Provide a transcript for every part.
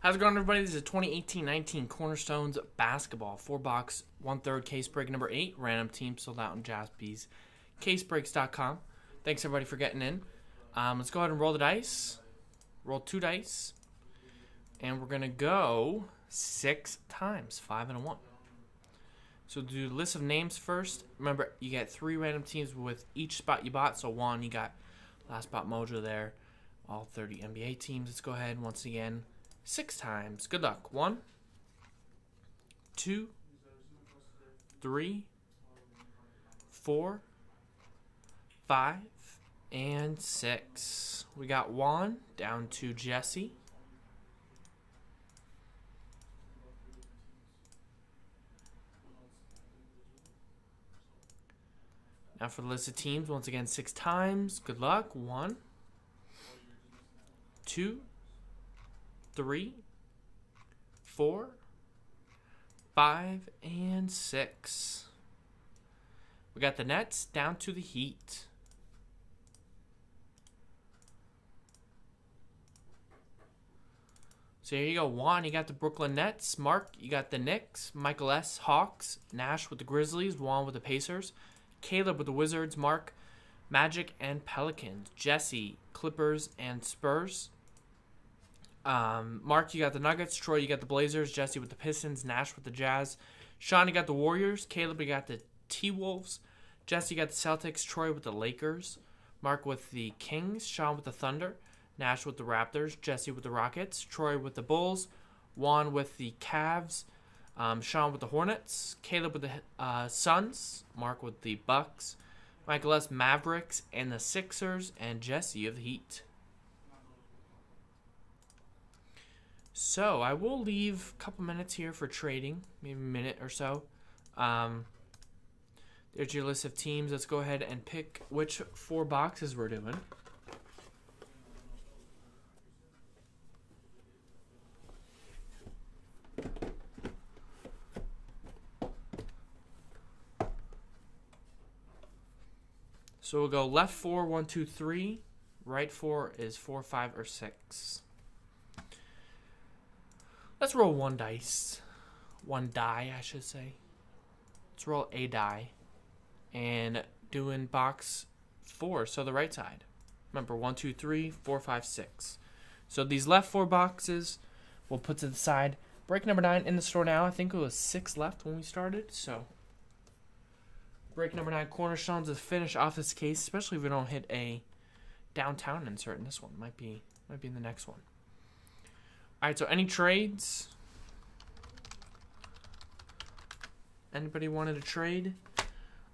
How's it going, everybody? This is 2018-19 Cornerstones Basketball. 4 box, 1/3 case break number 8. Random team sold out on Jaspy's Casebreaks.com. Thanks, everybody, for getting in. Let's go ahead and roll the dice. Roll 2 dice. And we're going to go 6 times, 5 and a 1. So do the list of names first. Remember, you get 3 random teams with each spot you bought. So 1, you got last spot mojo there. All 30 NBA teams. Let's go ahead once again. 6 times. Good luck. 1, 2, 3, 4, 5, and 6. We got Juan down to Jesse. Now for the list of teams, once again 6 times. Good luck. 1, 2, 3, 4, 5, and 6. We got the Nets down to the Heat. So here you go. Juan, you got the Brooklyn Nets. Mark, you got the Knicks. Michael S. Hawks. Nash with the Grizzlies. Juan with the Pacers. Caleb with the Wizards. Mark, Magic and Pelicans. Jesse, Clippers and Spurs. Mark, you got the Nuggets. Troy, you got the Blazers. Jesse with the Pistons. Nash with the Jazz. Sean, you got the Warriors. Caleb, you got the T-Wolves. Jesse, you got the Celtics. Troy with the Lakers. Mark with the Kings. Sean with the Thunder. Nash with the Raptors. Jesse with the Rockets. Troy with the Bulls. Juan with the Cavs. Sean with the Hornets. Caleb with the Suns. Mark with the Bucks. Michael S. Mavericks and the Sixers. And Jesse of the Heat. So I will leave a couple minutes here for trading, maybe a minute or so. There's your list of teams. Let's go ahead and pick which 4 boxes we're doing. So we'll go left 4, 1, 2, 3. Right 4 is 4, 5, or 6. Let's roll 1 dice. 1 die, I should say. Let's roll a die. And doing box 4, so the right side. Remember, 1, 2, 3, 4, 5, 6. So these left 4 boxes we'll put to the side. Break number 9 in the store now. I think it was 6 left when we started. So break number 9, Cornerstones, to finish off this case, especially if we don't hit a downtown insert in this one. Might be in the next one. All right, so any trades? Anybody wanted to trade?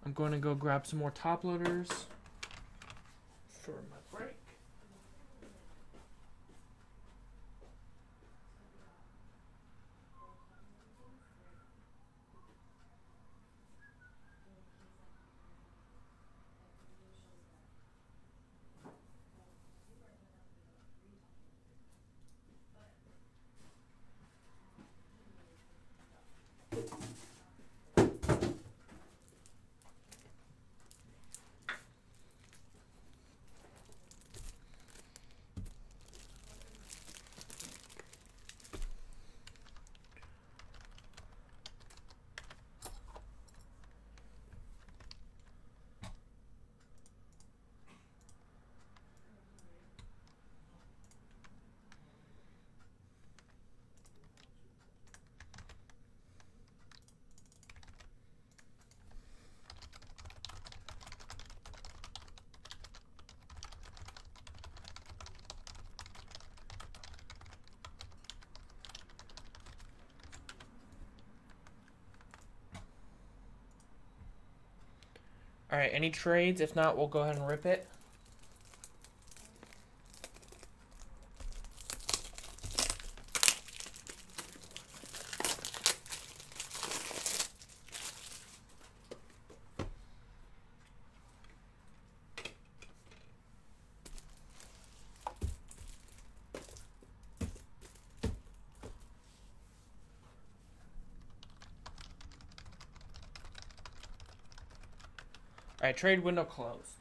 I'm going to go grab some more top loaders for my break. All right, any trades? If not, we'll go ahead and rip it. All right, trade window closed.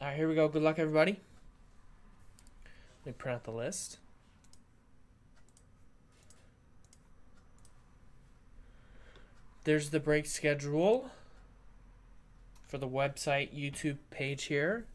All right, here we go. Good luck, everybody. Let me print out the list. There's the break schedule for the website YouTube page here.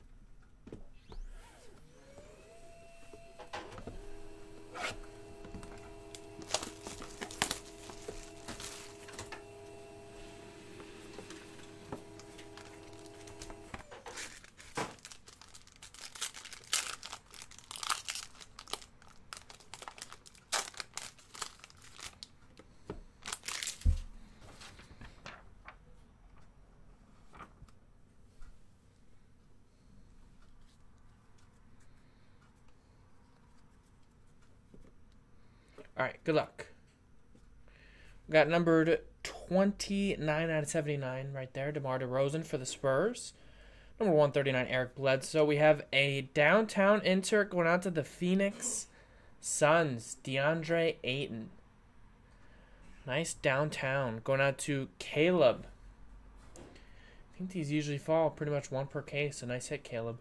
All right, good luck. We got numbered 29 out of 79 right there. DeMar DeRozan for the Spurs. Number 139, Eric Bledsoe. We have a downtown insert going out to the Phoenix Suns. DeAndre Ayton. Nice downtown. Going out to Caleb. I think these usually fall pretty much one per case. So nice hit, Caleb.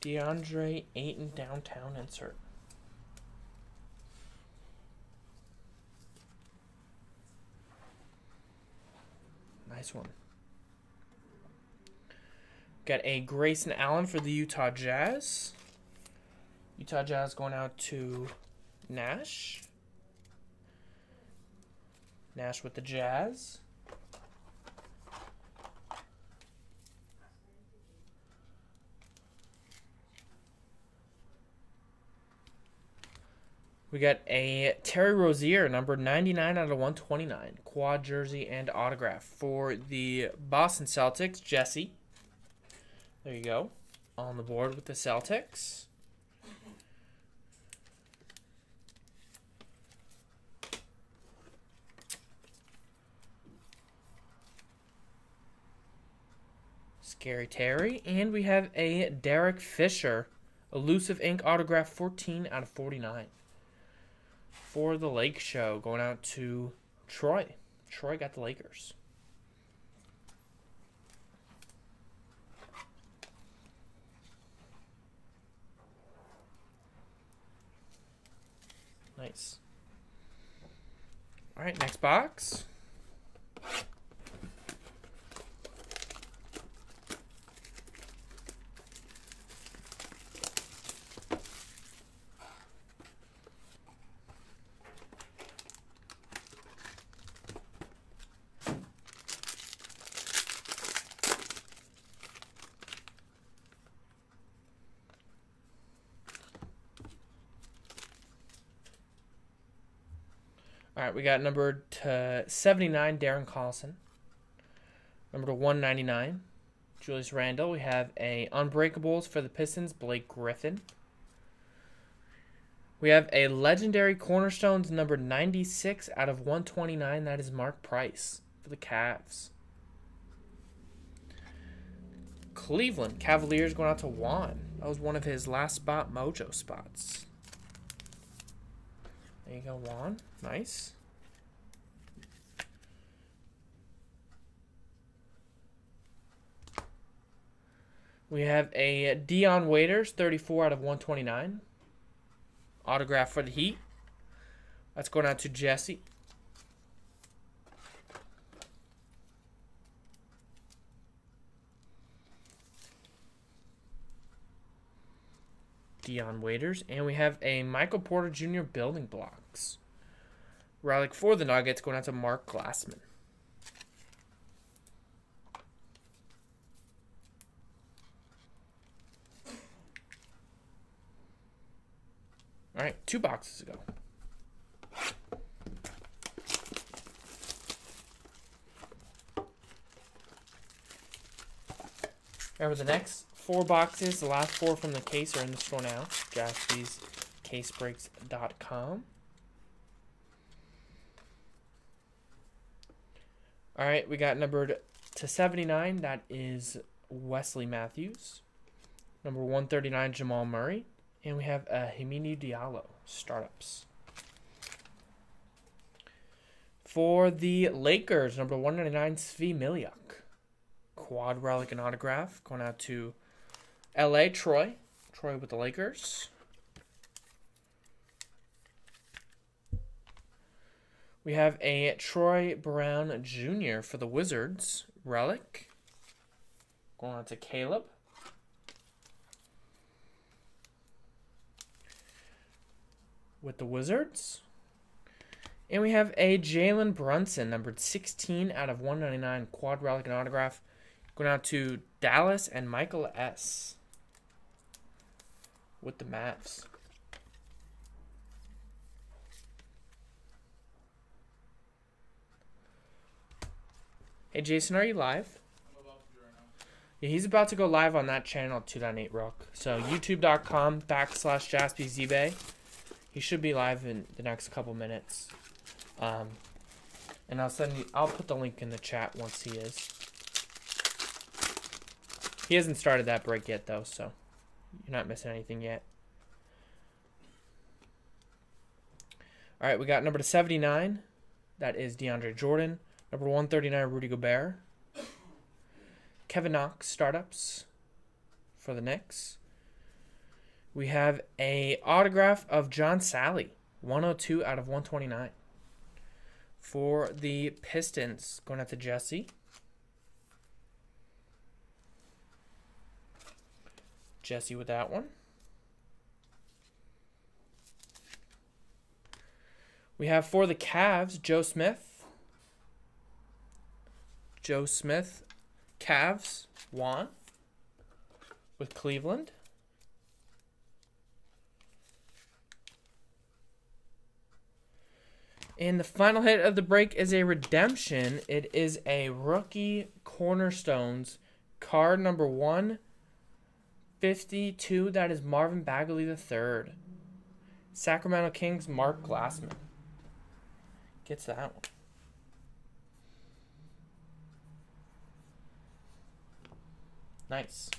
DeAndre Ayton downtown insert. Nice one. Got a Grayson Allen for the Utah Jazz. Utah Jazz going out to Nash. Nash with the Jazz. We got a Terry Rozier, number 99 out of 129. Quad jersey and autograph for the Boston Celtics. Jesse. There you go. On the board with the Celtics. Scary Terry. And we have a Derek Fisher. Elusive Ink autograph, 14 out of 49. For the Lake Show, going out to Troy. Troy got the Lakers. Nice. All right, next box. All right, we got number to 79, Darren Collison. Number to 199, Julius Randle. We have a Unbreakables for the Pistons, Blake Griffin. We have a legendary Cornerstones, number 96 out of 129. That is Mark Price for the Cavs. Cleveland Cavaliers going out to Juan. That was one of his last spot mojo spots. There you go, Juan. Nice. We have a Dion Waiters, 34 out of 129. Autograph for the Heat. That's going out to Jesse. Dion Waiters, and we have a Michael Porter Jr. building blocks. Relic for the Nuggets going out to Mark Glassman. All right, two boxes ago. Remember the next four boxes, the last four from the case are in the store now. Jaspy's Casebreaks.com. All right, we got numbered to 79. That is Wesley Matthews. Number 139, Jamal Murray. And we have a Jiminy Diallo, startups. For the Lakers, number 199, Svi Miliuk. quad relic and autograph going out to LA, Troy. Troy with the Lakers. We have a Troy Brown Jr. for the Wizards relic. Going on to Caleb. With the Wizards. And we have a Jalen Brunson, numbered 16 out of 199, quad relic and autograph. Going out to Dallas and Michael S. with the Mavs. Hey, Jason, are you live? I'm about to be right now. Yeah, he's about to go live on that channel, 2.8 Rock. So youtube.com/JaspysCasebreaks. He should be live in the next couple minutes. And I'll put the link in the chat once he is. He hasn't started that break yet, though, so you're not missing anything yet. All right, we got number 79. That is DeAndre Jordan. Number 139, Rudy Gobert. Kevin Knox, startups for the Knicks. We have a autograph of John Sally, 102 out of 129. For the Pistons, going out to Jesse. Jesse with that one. We have for the Cavs, Joe Smith. Joe Smith, Cavs, Juan with Cleveland. And the final hit of the break is a redemption. It is a rookie Cornerstones card number 152. That is Marvin Bagley III. Sacramento Kings, Mark Glassman gets that one. Nice.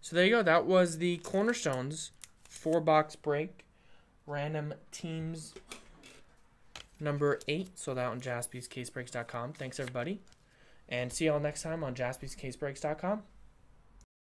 So there you go. That was the Cornerstones 4-box break. Random teams number 8. Sold out on JaspysCaseBreaks.com. Thanks, everybody. And see you all next time on JaspysCaseBreaks.com.